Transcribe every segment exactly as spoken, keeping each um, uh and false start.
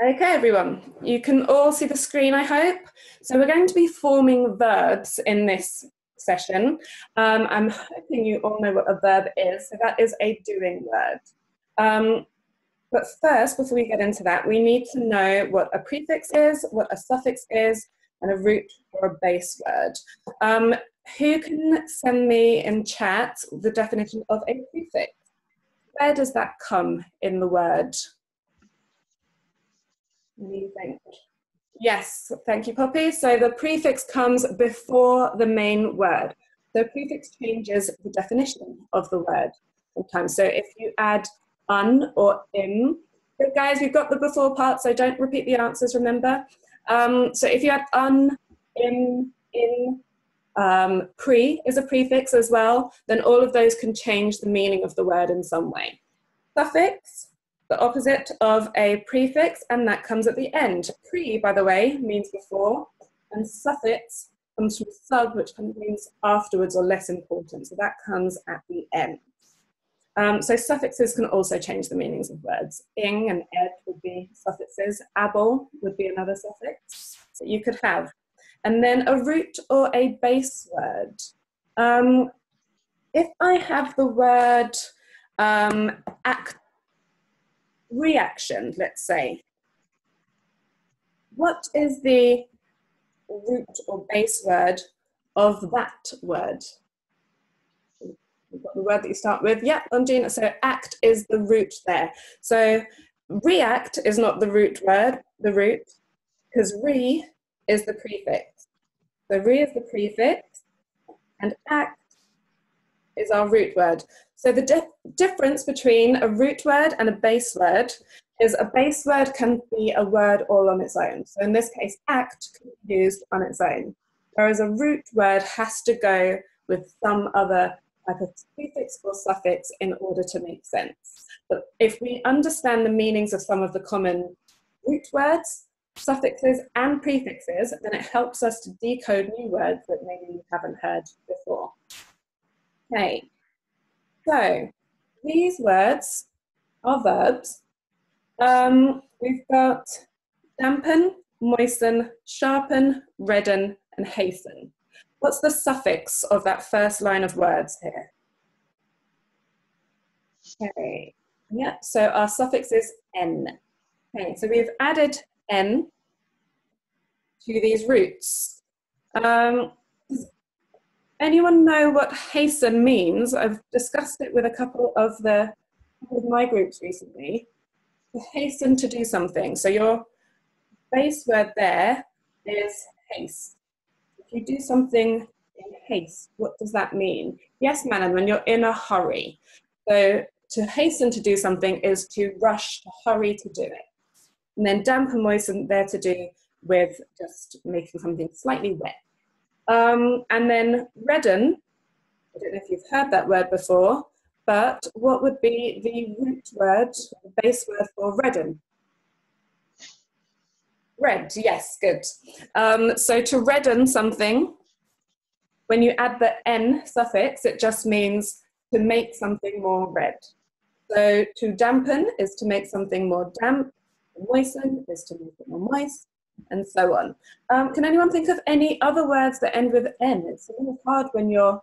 Okay, everyone, you can all see the screen, I hope. So we're going to be forming verbs in this session. Um, I'm hoping you all know what a verb is. So that is a doing word. Um, but first, before we get into that, we need to know what a prefix is, what a suffix is, and a root or a base word. Um, who can send me in chat the definition of a prefix? Where does that come in the word? Yes, thank you, Poppy. So the prefix comes before the main word. The prefix changes the definition of the word sometimes. So if you add un or im, but guys, we've got the before part, so don't repeat the answers, remember? Um, so if you add un, im, in, um, pre is a prefix as well, then all of those can change the meaning of the word in some way. Suffix, the opposite of a prefix, and that comes at the end. Pre, by the way, means before, and suffix comes from sub, which means afterwards or less important, so that comes at the end. Um, so suffixes can also change the meanings of words. Ing and ed would be suffixes. Able would be another suffix that you could have. And then a root or a base word. Um, if I have the word um, act, reaction, let's say, what is the root or base word of that word? We've got the word that you start with. Yeah, Undine, so act is the root there. So react is not the root word, the root, because re is the prefix. So re is the prefix, and act is our root word. So the dif difference between a root word and a base word is a base word can be a word all on its own. So in this case, act can be used on its own, whereas a root word has to go with some other type of prefix or suffix in order to make sense. But if we understand the meanings of some of the common root words, suffixes and prefixes, then it helps us to decode new words that maybe we haven't heard before. Okay, so these words are verbs. Um, we've got dampen, moisten, sharpen, redden, and hasten. What's the suffix of that first line of words here? Okay, yeah, so our suffix is n. Okay, so we've added n to these roots. Um, Anyone know what hasten means? I've discussed it with a couple of the with my groups recently. To hasten to do something. So your base word there is haste. If you do something in haste, what does that mean? Yes, Manon, when you're in a hurry. So to hasten to do something is to rush, to hurry to do it. And then damp and moisten there to do with just making something slightly wet. Um, and then redden, I don't know if you've heard that word before, but what would be the root word, the base word for redden? Red, yes, good. Um, so to redden something, when you add the n suffix, it just means to make something more red. So to dampen is to make something more damp, moisten is to make it more moist, and so on. Um, can anyone think of any other words that end with N? It's a little hard when you're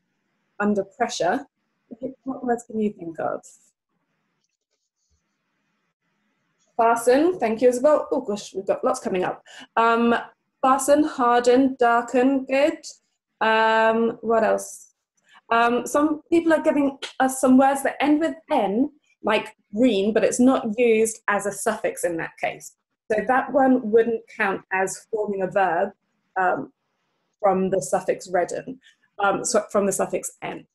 under pressure. What words can you think of? Fasten, thank you, Isabel. Oh gosh, we've got lots coming up. Um, fasten, harden, darken, good. Um, what else? Um, some people are giving us some words that end with N, like green, but it's not used as a suffix in that case. So that one wouldn't count as forming a verb um, from the suffix redden, um, so from the suffix n.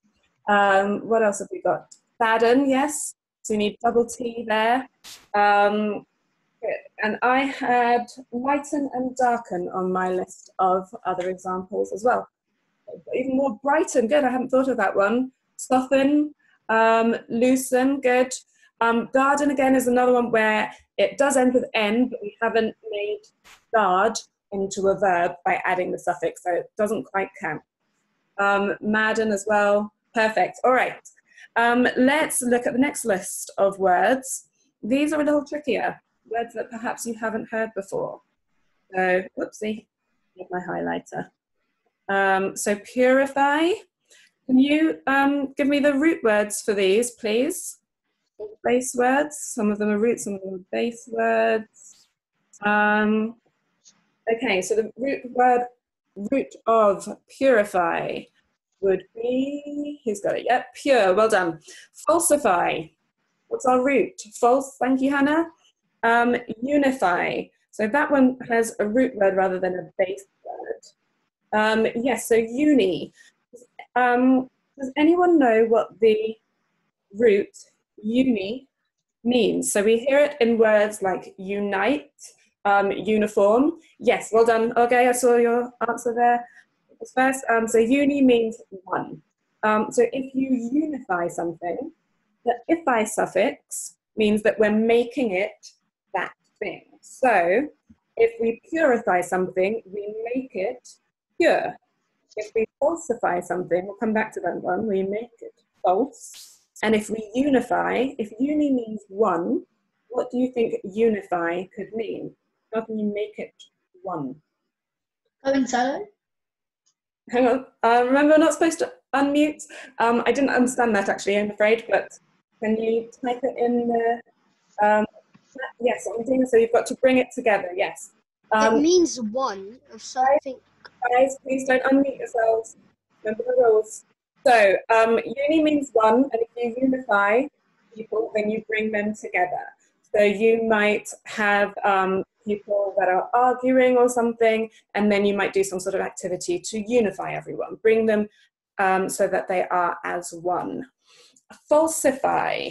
Um, what else have we got? Sadden, yes. So you need double T there. Um, and I had lighten and darken on my list of other examples as well. Even more brighten, good. I haven't thought of that one. Soften, um, loosen, good. Um, garden again is another one where it does end with N, but we haven't made guard into a verb by adding the suffix, so it doesn't quite count. Um, madden as well, perfect. All right, um, let's look at the next list of words. These are a little trickier. words that perhaps you haven't heard before. So, whoopsie, get my highlighter. Um, so purify. Can you um, give me the root words for these, please? Base words. Some of them are roots, some of them are base words. Um, okay, so the root word, root of purify would be, who's got it? Yep, pure, well done. Falsify. What's our root? False, thank you, Hannah. Um, unify. So that one has a root word rather than a base word. Um, yes, so uni. Um, does anyone know what the root uni means? So we hear it in words like unite, um, uniform. Yes, well done. Okay, I saw your answer there. First, um, so uni means one. Um, so if you unify something, the -ify suffix means that we're making it that thing. So if we purify something, we make it pure. If we falsify something, we'll come back to that one, we make it false. And if we unify, if uni means one, what do you think unify could mean? How can you make it one? Coincide. Hang on, uh, remember we're not supposed to unmute. Um, I didn't understand that actually, I'm afraid, but can you type it in the, um, yes, so you've got to bring it together, yes. Um, it means one of something. Guys, please don't unmute yourselves. Remember the rules. So, um, uni means one, and if you unify people, then you bring them together. So you might have um, people that are arguing or something, and then you might do some sort of activity to unify everyone, bring them um, so that they are as one. Falsify.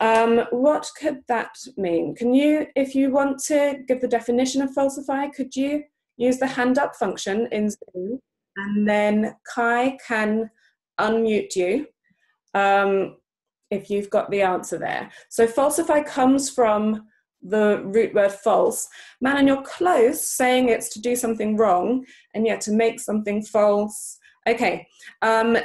Um, what could that mean? Can you, if you want to give the definition of falsify, could you use the hand up function in Zoom, and then Kai can unmute you um, if you've got the answer there. So falsify comes from the root word false. Manon, you're close, saying it's to do something wrong, and yet to make something false. Okay, um,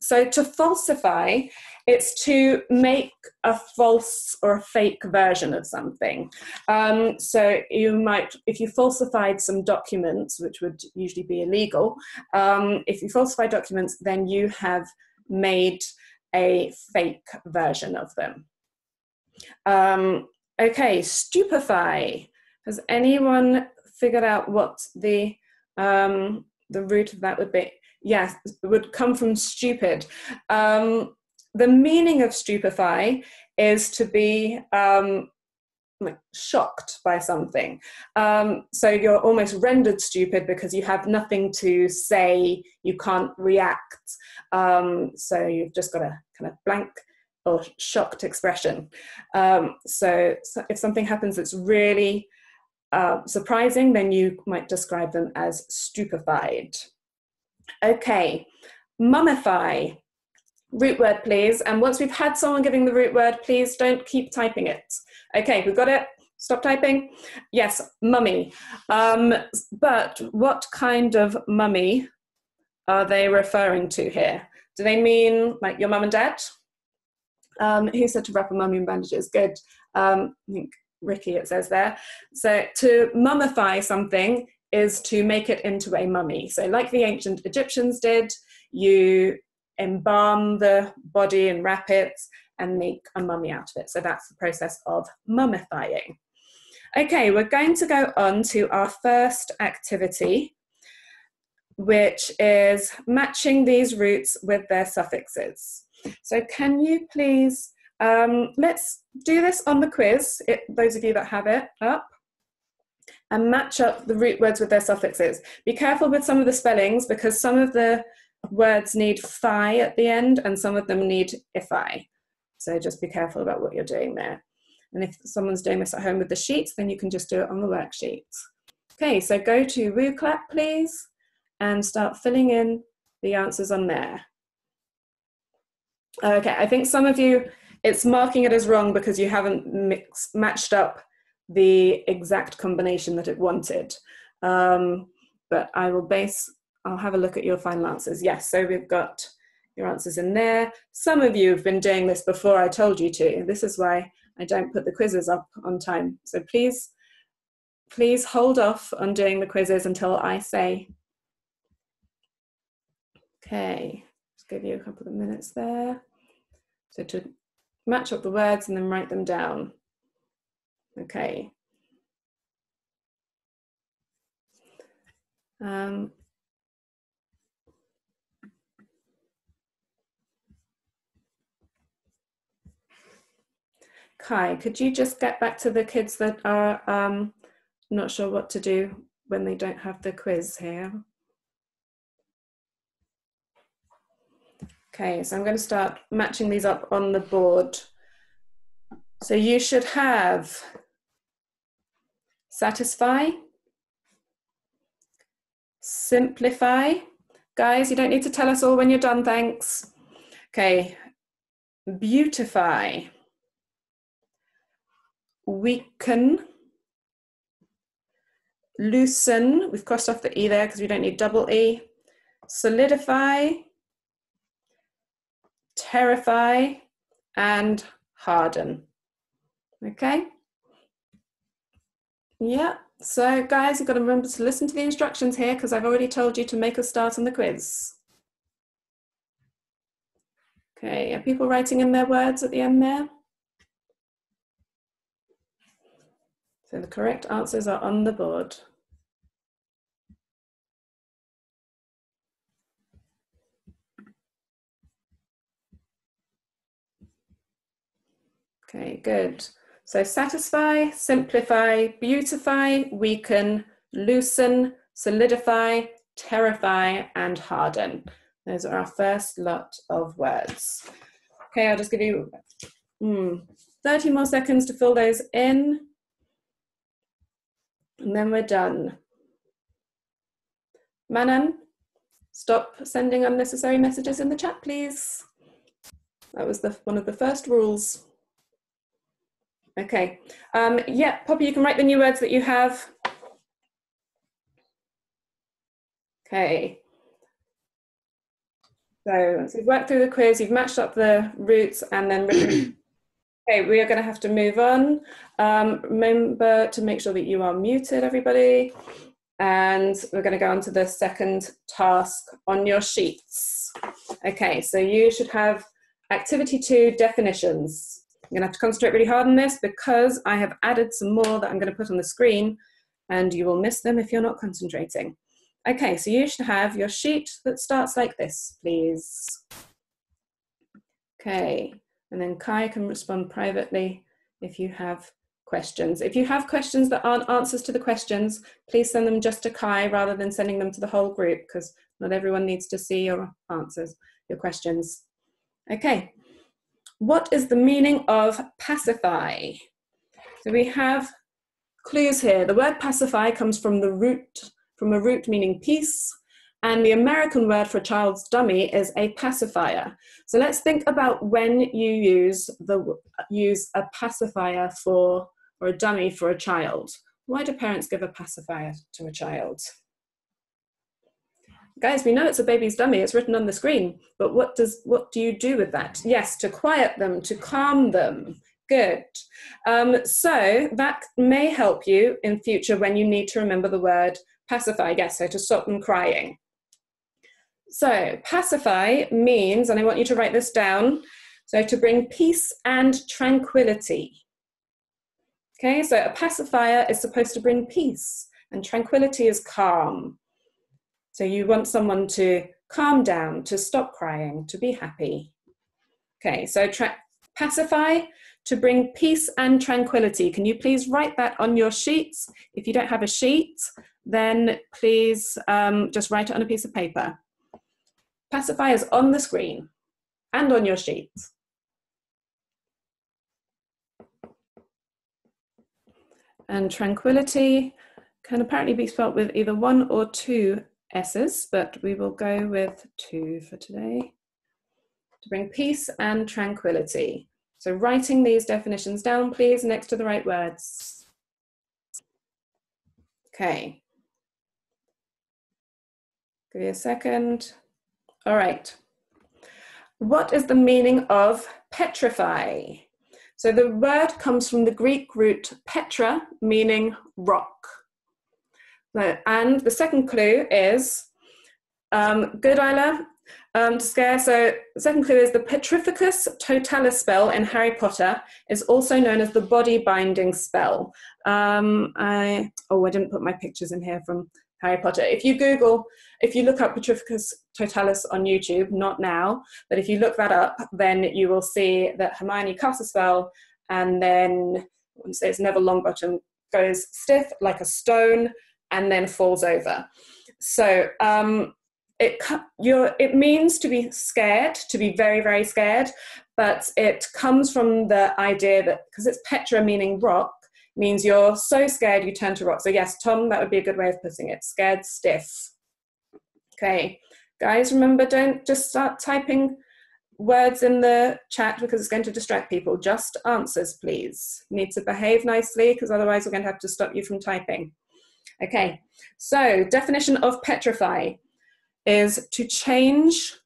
so to falsify, it's to make a false or a fake version of something. Um, so you might, if you falsified some documents, which would usually be illegal, um, if you falsify documents, then you have made a fake version of them. Um, okay, stupefy. Has anyone figured out what the, um, the root of that would be? Yes, it would come from stupid. Um, The meaning of stupefy is to be um, like shocked by something. Um, so you're almost rendered stupid because you have nothing to say, you can't react. Um, so you've just got a kind of blank or shocked expression. Um, so, so if something happens that's really uh, surprising, then you might describe them as stupefied. Okay, mummify. Root word, please. And once we've had someone giving the root word, please don't keep typing it. Okay, we've got it. Stop typing. Yes, mummy. Um, but what kind of mummy are they referring to here? Do they mean like your mum and dad? Um, who said to wrap a mummy in bandages? Good. Um, I think Ricky it says there. So to mummify something is to make it into a mummy. So like the ancient Egyptians did, you embalm the body and wrap it and make a mummy out of it. So that's the process of mummifying. Okay, we're going to go on to our first activity, which is matching these roots with their suffixes. So can you please, um, let's do this on the quiz, it, those of you that have it up, and match up the root words with their suffixes. Be careful with some of the spellings because some of the words need phi at the end and some of them need ify. So just be careful about what you're doing there. And if someone's doing this at home with the sheets, then you can just do it on the worksheet. Okay, so go to WooClap, please, and start filling in the answers on there. Okay, I think some of you, it's marking it as wrong because you haven't mixed, matched up the exact combination that it wanted. Um, but I will base I'll have a look at your final answers. Yes, so we've got your answers in there. Some of you have been doing this before I told you to. This is why I don't put the quizzes up on time. So please, please hold off on doing the quizzes until I say. Okay, just give you a couple of minutes there. So to match up the words and then write them down. Okay. Um, Kai, could you just get back to the kids that are um, not sure what to do when they don't have the quiz here? Okay, so I'm going to start matching these up on the board. So you should have satisfy, simplify. Guys, you don't need to tell us all when you're done, thanks. Okay, beautify. Weaken, loosen, we've crossed off the E there because we don't need double E, solidify, terrify, and harden. Okay? Yeah, so guys, you've got to remember to listen to the instructions here because I've already told you to make a start on the quiz. Okay, are people writing in their words at the end there? So the correct answers are on the board. Okay, good. So satisfy, simplify, beautify, weaken, loosen, solidify, terrify, and harden. Those are our first lot of words. Okay, I'll just give you mm, thirty more seconds to fill those in. And then we're done. Manan, stop sending unnecessary messages in the chat, please. That was the, one of the first rules. Okay. Um, yeah, Poppy, you can write the new words that you have. Okay. So, so we've worked through the quiz, you've matched up the roots and then written. Okay, we are going to have to move on. Um, remember to make sure that you are muted, everybody. And we're going to go on to the second task on your sheets. Okay, so you should have activity two definitions. You're going to have to concentrate really hard on this because I have added some more that I'm going to put on the screen and you will miss them if you're not concentrating. Okay, so you should have your sheet that starts like this, please. Okay. And then Kai can respond privately if you have questions. If you have questions that aren't answers to the questions, please send them just to Kai rather than sending them to the whole group because not everyone needs to see your answers, your questions. Okay. What is the meaning of pacify? So we have clues here. The word pacify comes from the root, from a root meaning peace. And the American word for a child's dummy is a pacifier. So let's think about when you use, the, use a pacifier for, or a dummy for a child. Why do parents give a pacifier to a child? Guys, we know it's a baby's dummy, it's written on the screen, but what, does, what do you do with that? Yes, to quiet them, to calm them. Good. Um, so that may help you in future when you need to remember the word pacify, yes, so to stop them crying. So, pacify means, and I want you to write this down, so to bring peace and tranquility. Okay, so a pacifier is supposed to bring peace, and tranquility is calm. So you want someone to calm down, to stop crying, to be happy. Okay, so pacify, to bring peace and tranquility. Can you please write that on your sheets? If you don't have a sheet, then please um, just write it on a piece of paper. Pacify is on the screen and on your sheet. And tranquility can apparently be spelt with either one or two S's, but we will go with two for today. To bring peace and tranquility. So writing these definitions down, please, next to the right words. Okay. Give me a second. All right. What is the meaning of petrify? So the word comes from the Greek root petra, meaning rock. And the second clue is, um, good Isla, um, to scare. So the second clue is the Petrificus Totalis spell in Harry Potter is also known as the body binding spell. Um, I, oh, I didn't put my pictures in here from Harry Potter. If you Google, if you look up Petrificus Totalis on YouTube, not now, but if you look that up, then you will see that Hermione casts a spell and then, I want to say it's Neville Longbottom, goes stiff like a stone and then falls over. So um, it, you're, it means to be scared, to be very, very scared, but it comes from the idea that, because it's Petra meaning rock, means you're so scared you turn to rock. So yes, Tom, that would be a good way of putting it. Scared stiff. Okay, guys, remember, don't just start typing words in the chat because it's going to distract people. Just answers, please. You need to behave nicely because otherwise we're going to have to stop you from typing. Okay, so definition of petrify is to change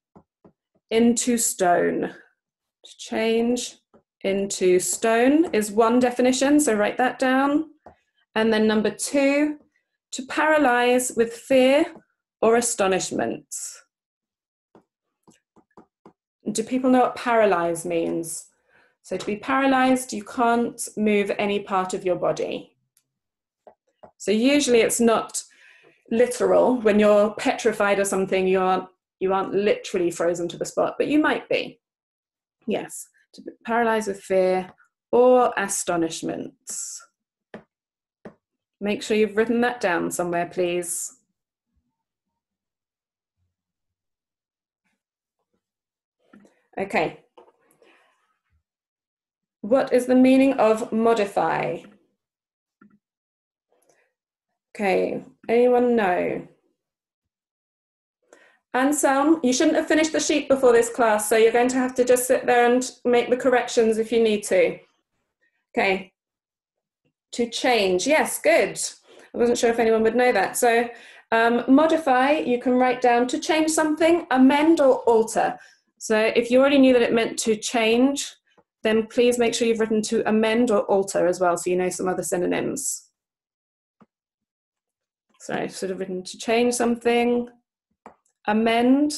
into stone. To change into stone is one definition, so write that down. And then number two, to paralyze with fear or astonishment. Do people know what paralyze means? So to be paralyzed, you can't move any part of your body. So usually it's not literal. When you're petrified or something, you aren't, you aren't literally frozen to the spot, but you might be. Yes, to be paralyzed with fear or astonishment. Make sure you've written that down somewhere, please. Okay. What is the meaning of modify? Okay, anyone know? Anselm, you shouldn't have finished the sheet before this class, so you're going to have to just sit there and make the corrections if you need to. Okay, to change, yes, good. I wasn't sure if anyone would know that. So um, modify, you can write down to change something, amend or alter. So if you already knew that it meant to change, then please make sure you've written to amend or alter as well, so you know some other synonyms. So I've sort of written to change something, amend,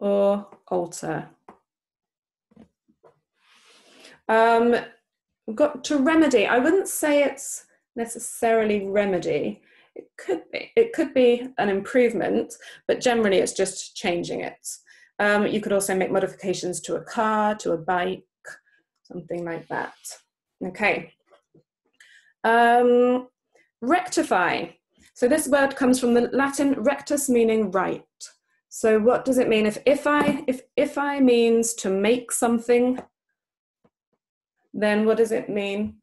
or alter. Um, we've got to remedy. I wouldn't say it's necessarily remedy. It could be, it could be an improvement, but generally it's just changing it. Um, you could also make modifications to a car, to a bike, something like that. Okay. Um, rectify. So this word comes from the Latin rectus, meaning right. So what does it mean? If if I if if I means to make something, then what does it mean?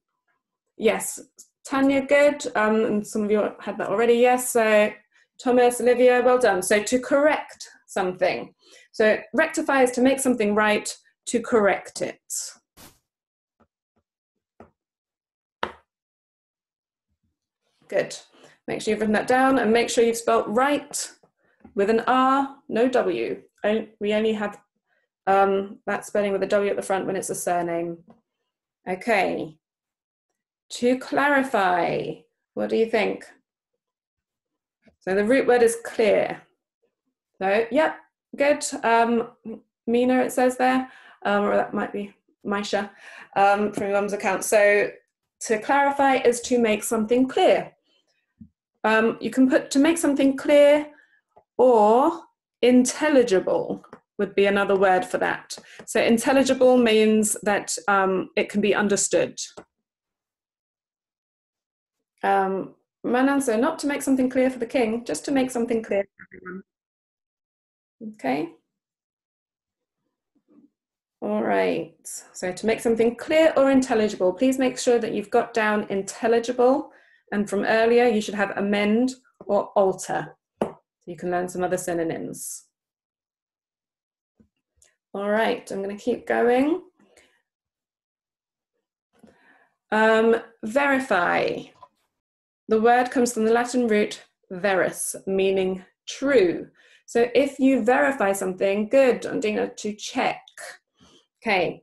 Yes, Tanya, good. Um, and some of you had that already. Yes. So Thomas, Olivia, well done. So to correct something. So rectify is to make something right, to correct it. Good. Make sure you've written that down and make sure you've spelt right with an R, no W. We only have um, that spelling with a W at the front when it's a surname. Okay. To clarify, what do you think? So the root word is clear. So, yep, good. Um, Mina, it says there, um, or that might be Maisha um, from your mum's account. So to clarify is to make something clear. Um, you can put to make something clear, or intelligible would be another word for that. So intelligible means that um, it can be understood. Um, Manan, so not to make something clear for the king, just to make something clear for everyone. Okay. All right, so to make something clear or intelligible, please make sure that you've got down intelligible, and from earlier you should have amend or alter. You can learn some other synonyms. All right, I'm going to keep going. Um, verify. The word comes from the Latin root verus, meaning true. So if you verify something, good, Andina, to check. Okay,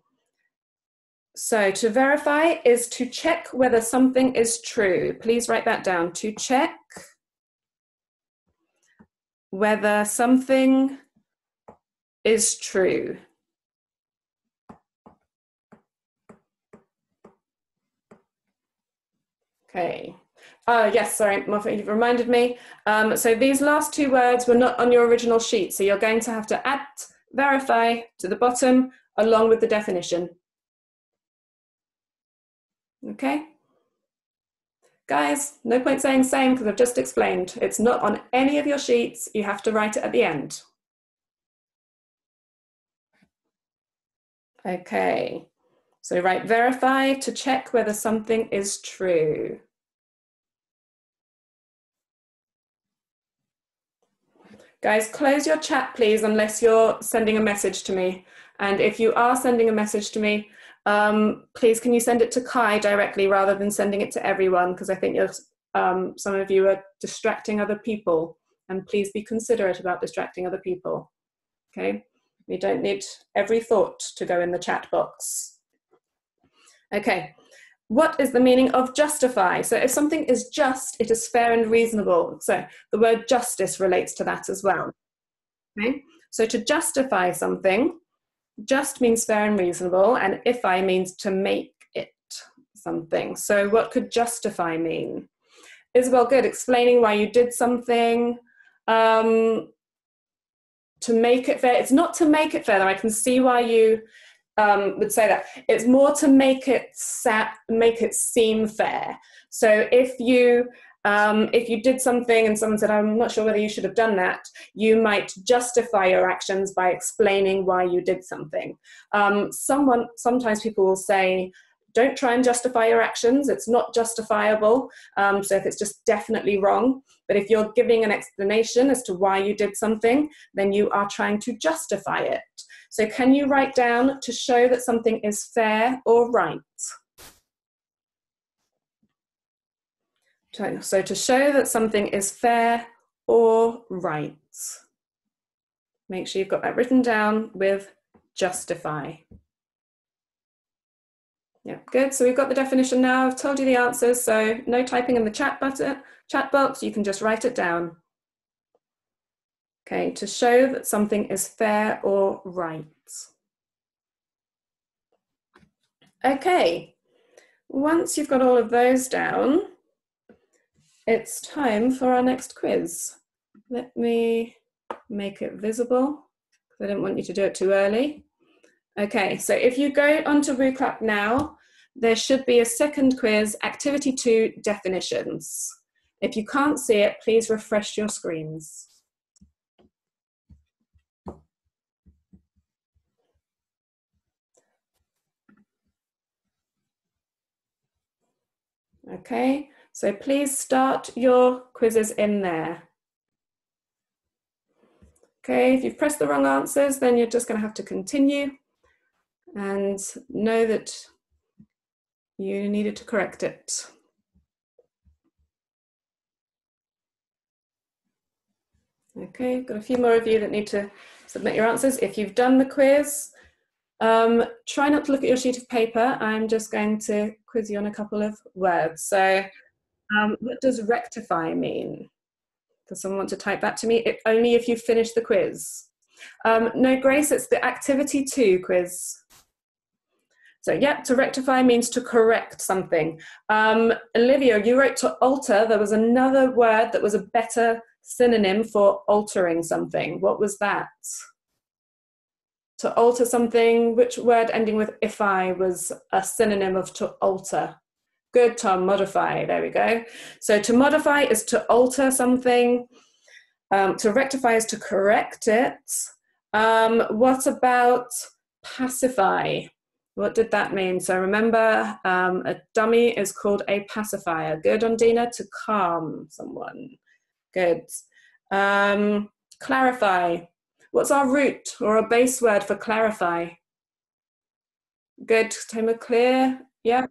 so to verify is to check whether something is true. Please write that down. To check whether something is true. Okay. Oh, yes, sorry, Martha, you've reminded me. Um, so these last two words were not on your original sheet, so you're going to have to add verify to the bottom along with the definition. Okay? Guys, no point saying same because I've just explained. It's not on any of your sheets. You have to write it at the end. Okay, so write verify to check whether something is true. Guys, close your chat, please, unless you're sending a message to me. And if you are sending a message to me, um, please can you send it to Kai directly rather than sending it to everyone, because I think you're, um, some of you are distracting other people. And please be considerate about distracting other people. Okay? We don't need every thought to go in the chat box. Okay. What is the meaning of justify? So if something is just, it is fair and reasonable. So the word justice relates to that as well. Okay? So to justify something, just means fair and reasonable, and ify means to make it something. So what could justify mean? Isabel, good, explaining why you did something. Um, to make it fair. It's not to make it fair, though. I can see why you... Um, would say that. It's more to make it sa make it seem fair. So if you um, if you did something and someone said, I'm not sure whether you should have done that, you might justify your actions by explaining why you did something. Um, someone sometimes people will say, don't try and justify your actions, it's not justifiable. Um, so if it's just definitely wrong, but if you're giving an explanation as to why you did something, then you are trying to justify it. So can you write down to show that something is fair or right? So to show that something is fair or right. Make sure you've got that written down with justify. Yeah, good. So we've got the definition now. I've told you the answers, so no typing in the chat button, chat box. You can just write it down. Okay, to show that something is fair or right. Okay, once you've got all of those down, it's time for our next quiz. Let me make it visible, because I didn't want you to do it too early. Okay, so if you go onto WooClap now, there should be a second quiz, Activity two, Definitions. If you can't see it, please refresh your screens. Okay, so please start your quizzes in there. Okay, if you've pressed the wrong answers, then you're just going to have to continue and know that you needed to correct it. Okay, I've got a few more of you that need to submit your answers. If you've done the quiz, Um, try not to look at your sheet of paper. I'm just going to quiz you on a couple of words. So, um, what does rectify mean? Does someone want to type that to me? It, only if you finish the quiz. Um, no, Grace, it's the Activity two quiz. So, yeah, to rectify means to correct something. Um, Olivia, you wrote to alter. There was another word that was a better synonym for altering something. What was that? To alter something, which word ending with ify was a synonym of to alter? Good, Tom, modify, there we go. So to modify is to alter something. Um, to rectify is to correct it. Um, what about pacify? What did that mean? So remember, um, a dummy is called a pacifier. Good, Ondina, to calm someone. Good. Um, clarify. What's our root or a base word for clarify? Good, Toma, clear. Yeah,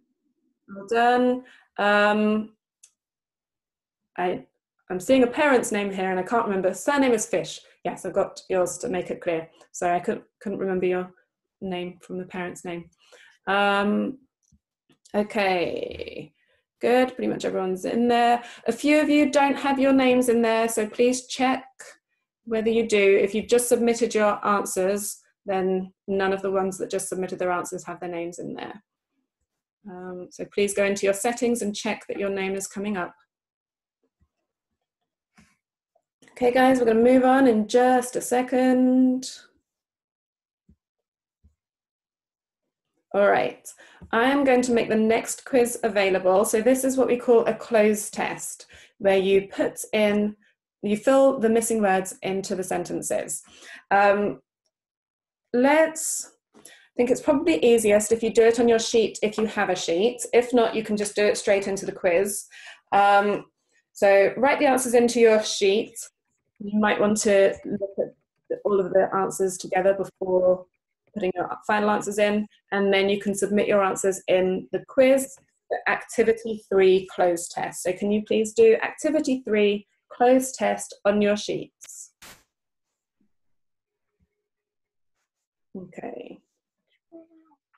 well done. Um, I, I'm seeing a parent's name here and I can't remember. Surname is Fish. Yes, I've got yours to make it clear. Sorry, I couldn't, couldn't remember your name from the parent's name. Um, okay, good, pretty much everyone's in there. A few of you don't have your names in there, so please check whether you do. If you've just submitted your answers, then none of the ones that just submitted their answers have their names in there. Um, so please go into your settings and check that your name is coming up. Okay guys, we're going to move on in just a second. All right, I am going to make the next quiz available. So this is what we call a closed test, where you put in, you fill the missing words into the sentences. Um, let's, I think it's probably easiest if you do it on your sheet, if you have a sheet. If not, you can just do it straight into the quiz. Um, so write the answers into your sheet. You might want to look at all of the answers together before putting your final answers in, and then you can submit your answers in the quiz, the activity three closed test. So can you please do activity three closed test on your sheets? Okay.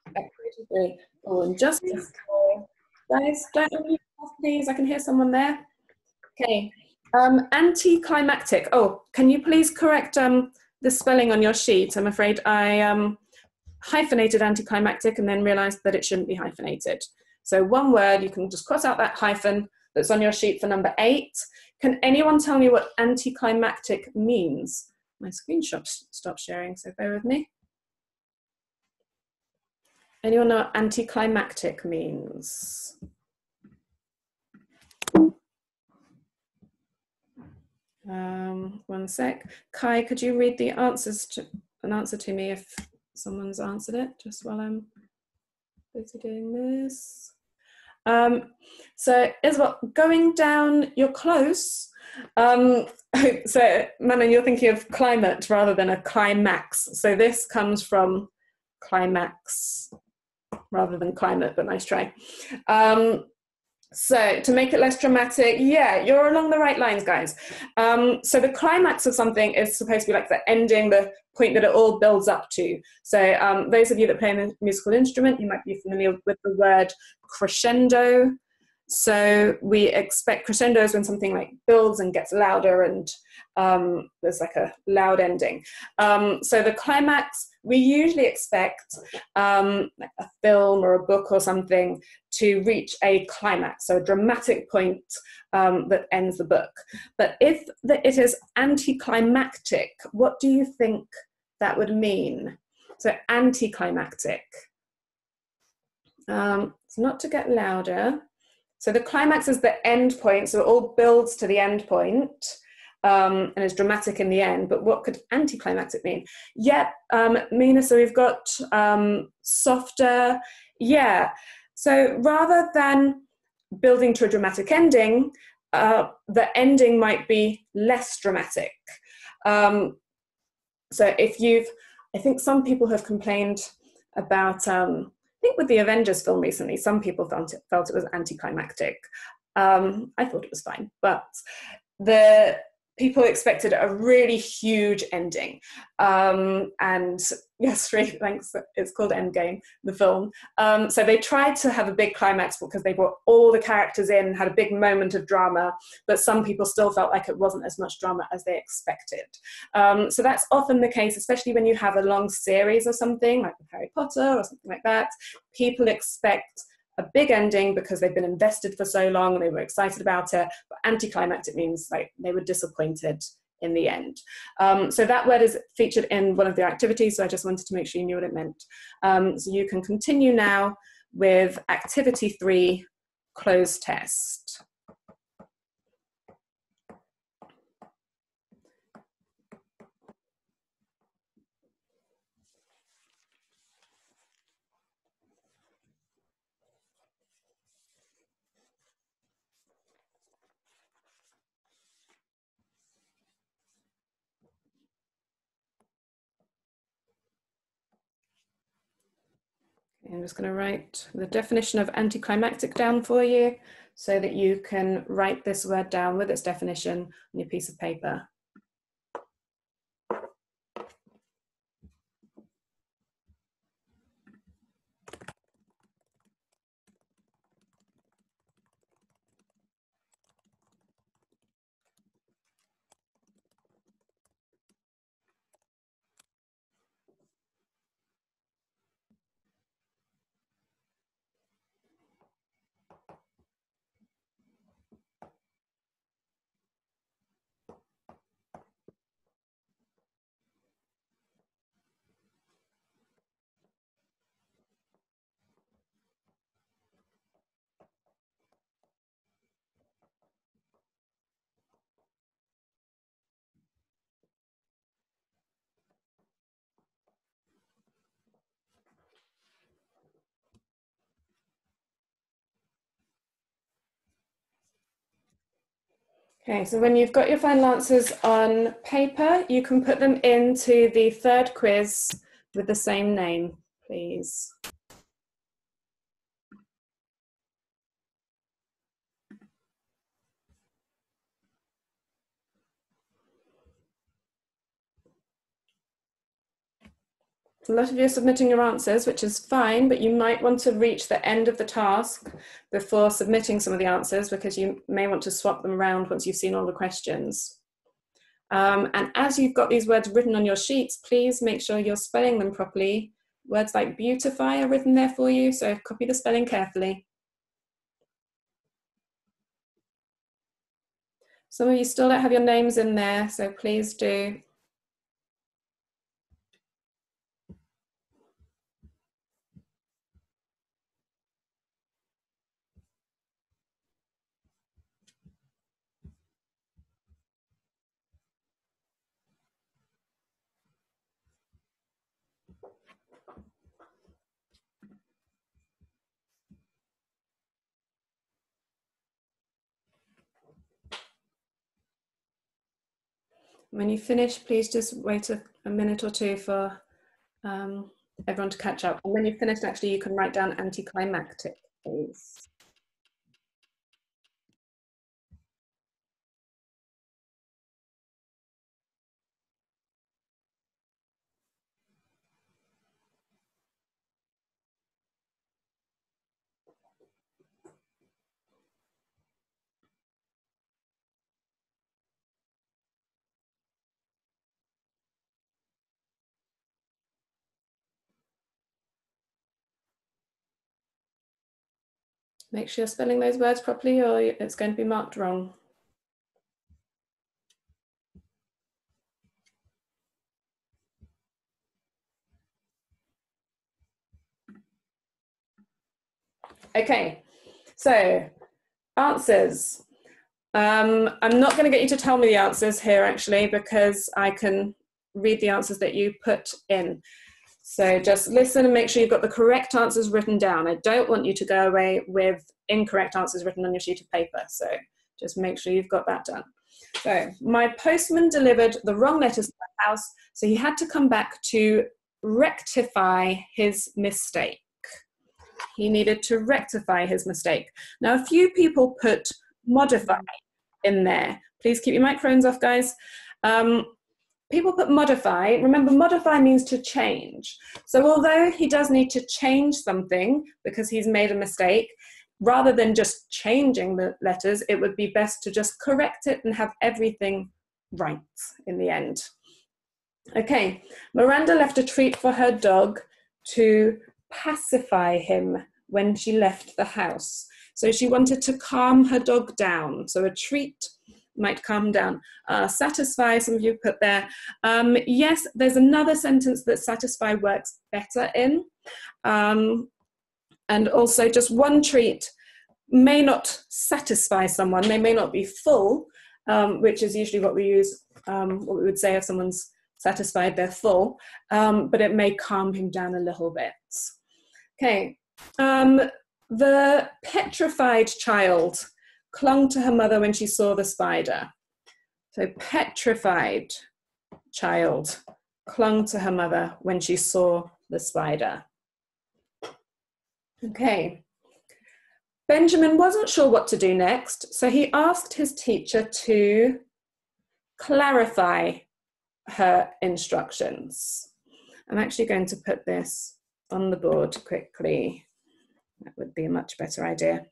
Activity three. Oh, and just guys, don't unmute yourself, please. I can hear someone there. Okay. Um, anticlimactic. Oh, can you please correct um the spelling on your sheet? I'm afraid I um hyphenated anticlimactic and then realized that it shouldn't be hyphenated. So one word, you can just cross out that hyphen that's on your sheet for number eight. Can anyone tell me what anticlimactic means? My screenshot stopped sharing, so bear with me. Anyone know what anticlimactic means? Um, one sec. Kai, could you read the answers to an answer to me if someone's answered it, just while I'm busy doing this? Um, so Isabel, going down, you're close. Um, so Manon, you're thinking of climate rather than a climax. So this comes from climax rather than climate, but nice try. Um, So to make it less dramatic, yeah, you're along the right lines, guys. Um, so the climax of something is supposed to be like the ending, the point that it all builds up to. So um, those of you that play a musical instrument, you might be familiar with the word crescendo. So we expect crescendos when something like builds and gets louder and um, there's like a loud ending. Um, so the climax, we usually expect um, like a film or a book or something to reach a climax, so a dramatic point um, that ends the book. But if the, it is anticlimactic, what do you think that would mean? So anticlimactic. Um, it's not to get louder. So the climax is the end point, so it all builds to the end point. Um, and is dramatic in the end, but what could anticlimactic mean? Yep, um, Mina, so we've got um, softer, yeah. So rather than building to a dramatic ending, uh, the ending might be less dramatic. Um, so if you've, I think some people have complained about, um, I think with the Avengers film recently, some people felt it, felt it was anticlimactic. Um, I thought it was fine, but the people expected a really huge ending. Um, and yes, really, thanks. It's called Endgame, the film. Um, so they tried to have a big climax because they brought all the characters in, had a big moment of drama, but some people still felt like it wasn't as much drama as they expected. Um, so that's often the case, especially when you have a long series or something, like Harry Potter or something like that. People expect a big ending because they've been invested for so long and they were excited about it, but anticlimactic means like they were disappointed in the end. Um, so that word is featured in one of the activities, so I just wanted to make sure you knew what it meant. Um, so you can continue now with activity three, closed test. I'm just going to write the definition of anticlimactic down for you so that you can write this word down with its definition on your piece of paper. Okay, so when you've got your final answers on paper, you can put them into the third quiz with the same name, please. A lot of you are submitting your answers, which is fine, but you might want to reach the end of the task before submitting some of the answers, because you may want to swap them around once you've seen all the questions. Um, and as you've got these words written on your sheets, please make sure you're spelling them properly. Words like beautify are written there for you, so copy the spelling carefully. Some of you still don't have your names in there, so please do. When you finish, please just wait a, a minute or two for um, everyone to catch up. And when you've finished, actually, you can write down anticlimactic, please. Make sure you're spelling those words properly, or it's going to be marked wrong. Okay, so answers. Um, I'm not going to get you to tell me the answers here, actually, because I can read the answers that you put in. So just listen and make sure you've got the correct answers written down. I don't want you to go away with incorrect answers written on your sheet of paper. So just make sure you've got that done. So my postman delivered the wrong letters to my house, so he had to come back to rectify his mistake. He needed to rectify his mistake. Now, a few people put modify in there. Please keep your microphones off, guys. Um, People put modify. Remember, modify means to change. So although he does need to change something because he's made a mistake, rather than just changing the letters, it would be best to just correct it and have everything right in the end. Okay, Miranda left a treat for her dog to pacify him when she left the house. So she wanted to calm her dog down. So a treat might calm down. Uh, satisfy, some of you put there. Um, yes, there's another sentence that satisfy works better in. Um, and also, just one treat may not satisfy someone. They may not be full, um, which is usually what we use, um, what we would say if someone's satisfied, they're full, um, but it may calm him down a little bit. Okay. Um, the petrified child clung to her mother when she saw the spider. So petrified child clung to her mother when she saw the spider. Okay. Benjamin wasn't sure what to do next, so he asked his teacher to clarify her instructions. I'm actually going to put this on the board quickly. That would be a much better idea.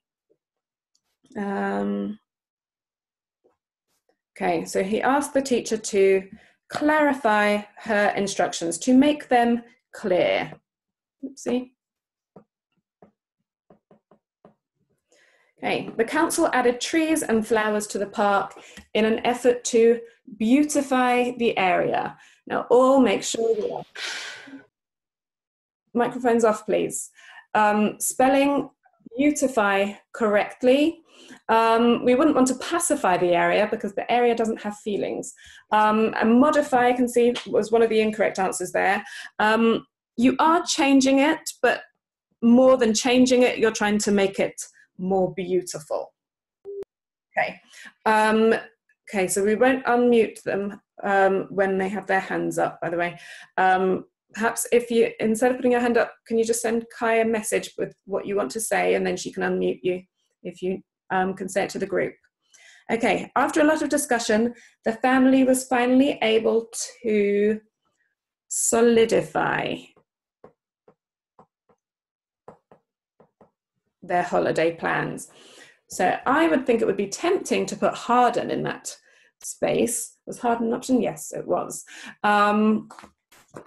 Um, okay, so he asked the teacher to clarify her instructions, to make them clear. Oopsie. Okay, the council added trees and flowers to the park in an effort to beautify the area. Now, all make sure you're... Microphones off, please. Um, spelling beautify correctly. Um, we wouldn't want to pacify the area because the area doesn't have feelings. Um, and modify, I can see, was one of the incorrect answers there. Um, you are changing it, but more than changing it, you're trying to make it more beautiful. Okay. Um, Okay, so we won't unmute them um, when they have their hands up, by the way. Um, perhaps if you, instead of putting your hand up, can you just send Kai a message with what you want to say, and then she can unmute you if you um, can say it to the group. Okay, after a lot of discussion, the family was finally able to solidify their holiday plans. So I would think it would be tempting to put Harden in that space. Was Harden an option? Yes, it was. Um,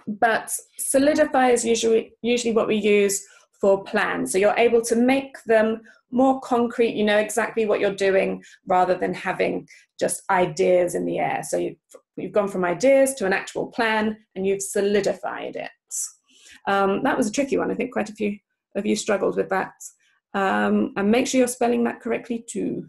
but solidify is usually, usually what we use for plans. So you're able to make them more concrete. You know exactly what you're doing rather than having just ideas in the air. So you've, you've gone from ideas to an actual plan, and you've solidified it. Um, that was a tricky one. I think quite a few of you struggled with that. Um, and make sure you're spelling that correctly too.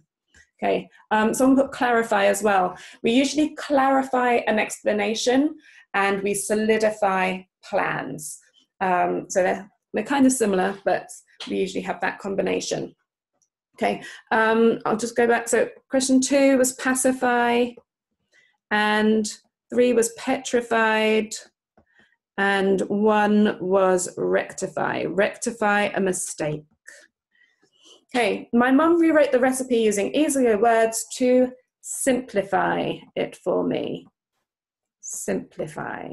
Okay, um, someone put clarify as well. We usually clarify an explanation and we solidify plans. Um, so they're, they're kind of similar, but we usually have that combination. Okay, um, I'll just go back. So question two was pacify, and three was petrified, and one was rectify. Rectify a mistake. Okay, my mum rewrote the recipe using easier words to simplify it for me. Simplify.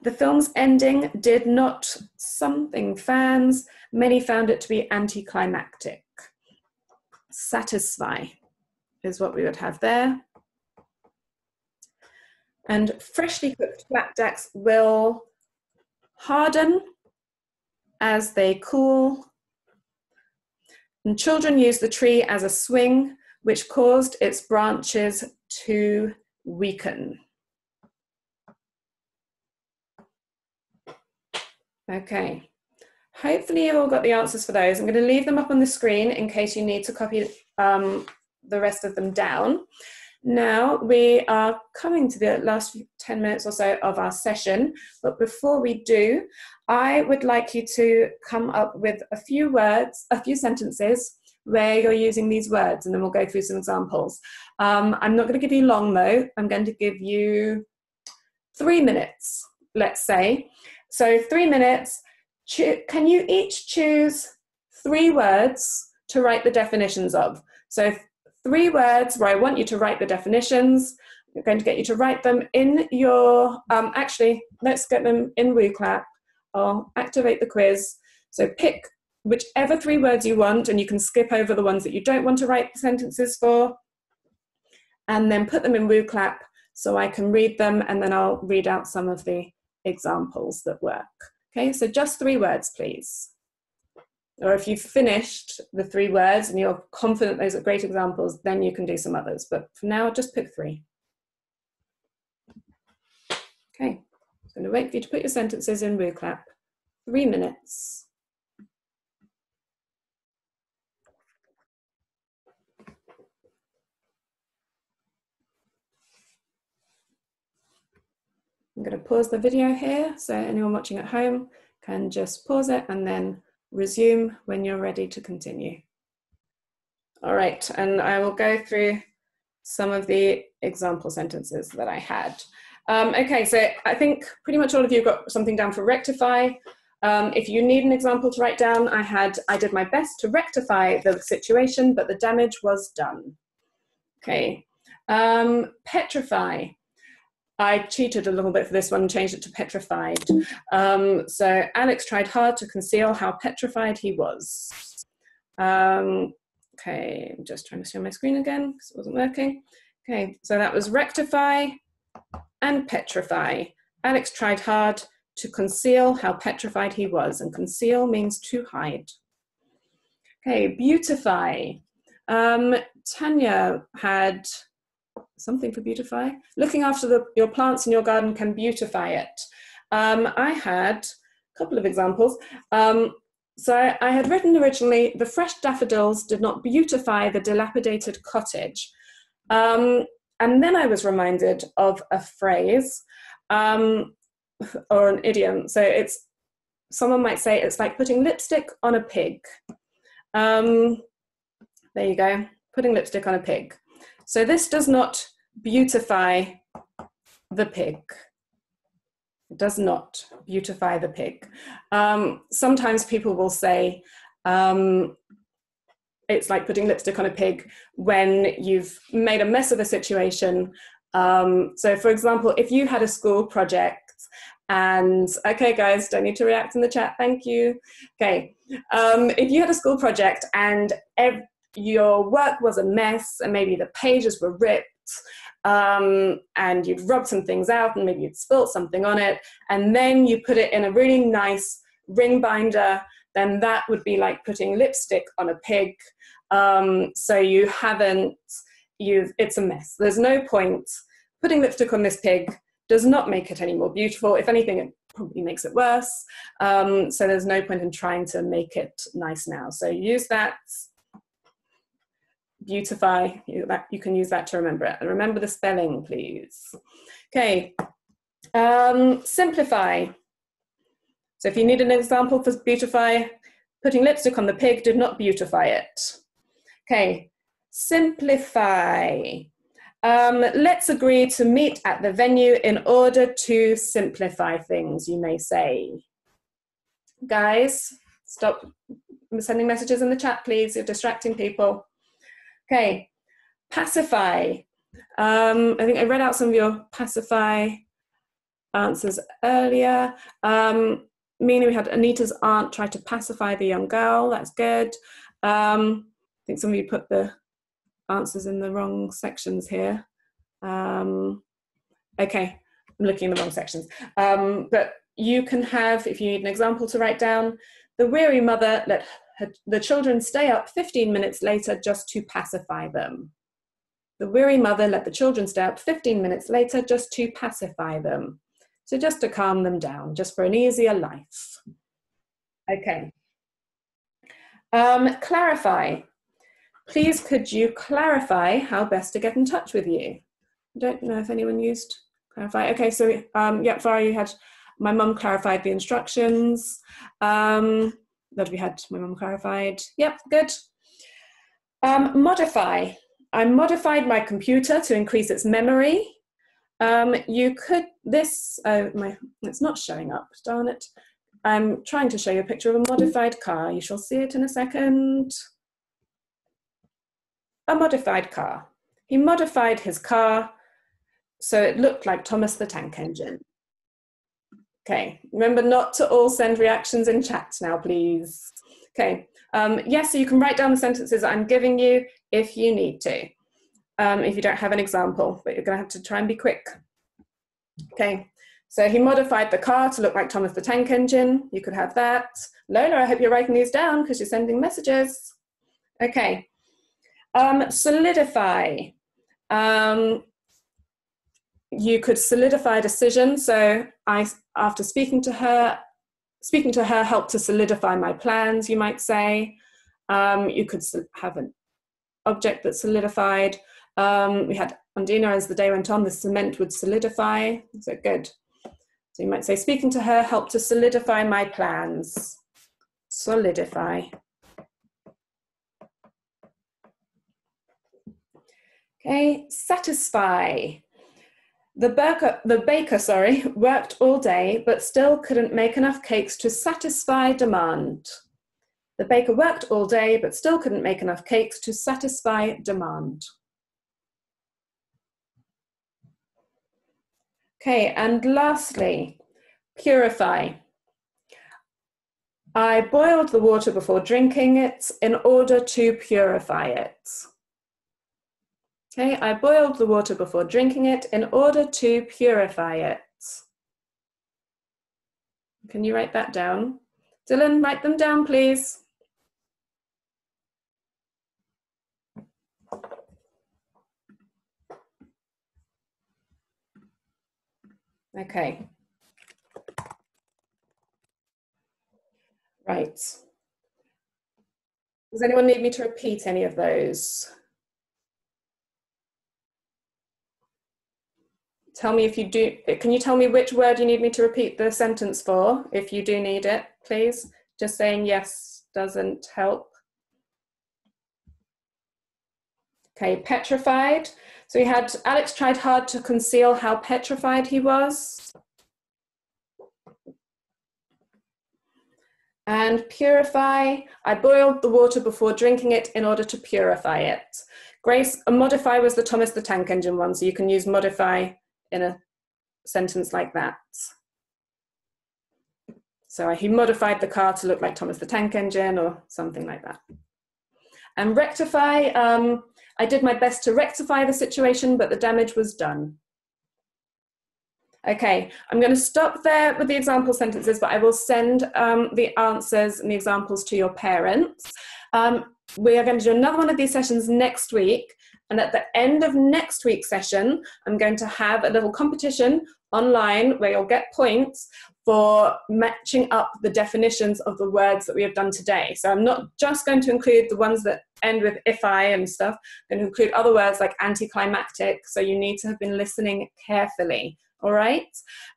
The film's ending did not something fans. Many found it to be anticlimactic. Satisfy is what we would have there. And freshly cooked flapjacks will harden as they cool. And children used the tree as a swing, which caused its branches to weaken. Okay, hopefully you've all got the answers for those. I'm going to leave them up on the screen in case you need to copy um, the rest of them down. Now we are coming to the last ten minutes or so of our session, but before we do, I would like you to come up with a few words, a few sentences where you're using these words, and then we'll go through some examples. Um, I'm not going to give you long though, I'm going to give you three minutes, let's say. So three minutes, can you each choose three words to write the definitions of? So three words where I want you to write the definitions. I'm going to get you to write them in your, um, actually, let's get them in WooClap. I'll activate the quiz. So pick whichever three words you want, and you can skip over the ones that you don't want to write the sentences for, and then put them in WooClap so I can read them, and then I'll read out some of the examples that work. Okay, so just three words, please. Or if you've finished the three words and you're confident those are great examples, then you can do some others. But for now, just pick three. Okay, I'm going to wait for you to put your sentences in WooClap. Three minutes. I'm going to pause the video here, so anyone watching at home can just pause it and then resume when you're ready to continue. All right, and I will go through some of the example sentences that I had. Um, okay, so I think pretty much all of you got something down for rectify. Um, if you need an example to write down, I had, I did my best to rectify the situation, but the damage was done. Okay, um, petrify. I cheated a little bit for this one and changed it to petrified. Um, so Alex tried hard to conceal how petrified he was. Um, okay, I'm just trying to share my screen again because it wasn't working. Okay, so that was rectify and petrify. Alex tried hard to conceal how petrified he was, and conceal means to hide. Okay, beautify. Um, Tanya had something for beautify. Looking after the, your plants in your garden can beautify it. Um, I had a couple of examples. Um, so I, I had written originally, the fresh daffodils did not beautify the dilapidated cottage. Um, and then I was reminded of a phrase um, or an idiom. So it's, someone might say it's like putting lipstick on a pig. Um, there you go. putting lipstick on a pig. So this does not beautify the pig. It does not beautify the pig. Um, sometimes people will say, um, it's like putting lipstick on a pig when you've made a mess of a situation. Um, so for example, if you had a school project and, okay guys, don't need to react in the chat, thank you. Okay, um, if you had a school project and ev- your work was a mess and maybe the pages were ripped um, and you'd rubbed some things out and maybe you'd spilled something on it, and then you put it in a really nice ring binder, then that would be like putting lipstick on a pig. Um, so you haven't, you've, it's a mess. There's no point. Putting lipstick on this pig does not make it any more beautiful. If anything, it probably makes it worse. Um, so there's no point in trying to make it nice now. So use that, beautify, you, that, you can use that to remember it. And remember the spelling, please. Okay, um, simplify. So if you need an example for beautify, putting lipstick on the pig did not beautify it. Okay, simplify. Um, let's agree to meet at the venue in order to simplify things, you may say. Guys, stop sending messages in the chat, please. You're distracting people. Okay, pacify. Um, I think I read out some of your pacify answers earlier. Um, Meaning we had Anita's aunt tried to pacify the young girl. That's good. Um, I think some of you put the answers in the wrong sections here. Um, okay, I'm looking in the wrong sections. Um, but you can have, if you need an example to write down, the weary mother let her, the children stay up fifteen minutes later just to pacify them. The weary mother let the children stay up fifteen minutes later just to pacify them. So just to calm them down, just for an easier life. Okay. Um, clarify. Please could you clarify how best to get in touch with you? I don't know if anyone used clarify. Okay, so um, yeah, Farah, you had my mum clarified the instructions. Um, that we had my mum clarified. Yep, good. Um, modify. I modified my computer to increase its memory. Um, you could, this, oh my, it's not showing up, darn it. I'm trying to show you a picture of a modified car. You shall see it in a second. A modified car. He modified his car so it looked like Thomas the Tank Engine. Okay, remember not to all send reactions in chat now, please. Okay, um, yes, so you can write down the sentences I'm giving you if you need to. Um, if you don't have an example, but you're going to have to try and be quick. Okay, so he modified the car to look like Thomas the Tank Engine. You could have that. Lola, I hope you're writing these down because you're sending messages. Okay, um, solidify. Um, you could solidify a decision. So I, after speaking to her, speaking to her helped to solidify my plans, you might say. Um, you could have an object that solidified. Um, we had Undina, as the day went on, the cement would solidify. So good. So you might say, speaking to her helped to solidify my plans. Solidify. Okay, satisfy. The baker, the baker, sorry, worked all day, but still couldn't make enough cakes to satisfy demand. The baker worked all day, but still couldn't make enough cakes to satisfy demand. Okay, and lastly, purify. I boiled the water before drinking it in order to purify it. Okay, I boiled the water before drinking it in order to purify it. Can you write that down? Dylan, write them down, please. Okay. Right. Does anyone need me to repeat any of those? Tell me if you do, can you tell me which word you need me to repeat the sentence for, if you do need it, please? Just saying yes doesn't help. Okay, petrified. So he had, Alex tried hard to conceal how petrified he was. And purify, I boiled the water before drinking it in order to purify it. Grace, a modify was the Thomas the Tank Engine one, so you can use modify in a sentence like that. So he modified the car to look like Thomas the Tank Engine or something like that. And rectify, um, I did my best to rectify the situation, but the damage was done. Okay, I'm going to stop there with the example sentences, but I will send um, the answers and the examples to your parents. Um, we are going to do another one of these sessions next week. And at the end of next week's session, I'm going to have a little competition online where you'll get points for matching up the definitions of the words that we have done today. So I'm not just going to include the ones that end with ify and stuff, I'm going to include other words like anticlimactic, so you need to have been listening carefully. All right,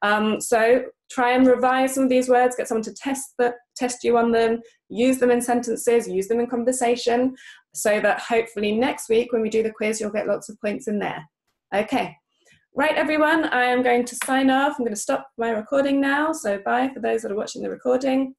um, so try and revise some of these words, get someone to test, the, test you on them, use them in sentences, use them in conversation, so that hopefully next week when we do the quiz, you'll get lots of points in there. Okay, right everyone, I am going to sign off. I'm going to stop my recording now, so bye for those that are watching the recording.